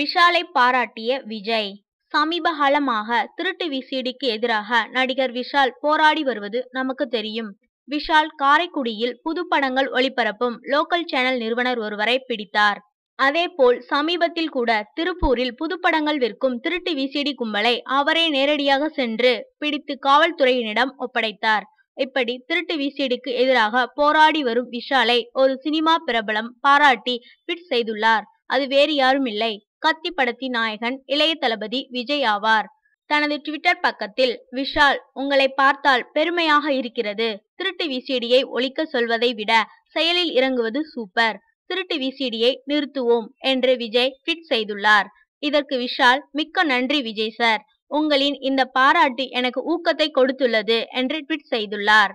விஷாலை பாராட்டிய விஜய். சமீப காலமாக திருட்டு விசிடிக்கு எதிராக நடிகர் விஷால் போராடி வருவது நமக்கு தெரியும். விஷால் காரைக்குடியில் புது படங்கள் ஒளிபரப்பும் லோக்கல் சேனல் நிறுவனர் ஒருவரை பிடித்தார். அதேபோல் சமீபத்தில் கூட திருப்பூரில் புதுப்படங்கள் விற்கும் திருட்டு விசிடி கும்பலை அவரே நேரடியாக சென்று பிடித்து காவல்துறையினரிடம் ஒப்படைத்தார். இப்படி திருட்டு விசிடிக்கு எதிராக போராடி வரும் விஷாலை ஒரு சினிமா பிரபலம் பாராட்டி ட்வீட் செய்துள்ளார். அது வேறு யாரும் இல்லை, கத்தி படத்தின் நாயகன் இளைய தளபதி விஜய் ஆவார். தனது ட்விட்டர் பக்கத்தில் விஷால், உங்களை பார்த்தால் பெருமையாக இருக்கிறது. திருட்டு விசிடியை ஒழிக்க சொல்வதை விட செயலில் இறங்குவது சூப்பர். திருட்டு விசிடியை நிறுத்துவோம் என்று விஜய் ட்வீட் செய்துள்ளார். இதற்கு விஷால், மிக்க நன்றி விஜய் சார், உங்களின் இந்த பாராட்டு எனக்கு ஊக்கத்தை கொடுத்துள்ளது என்று ட்வீட் செய்துள்ளார்.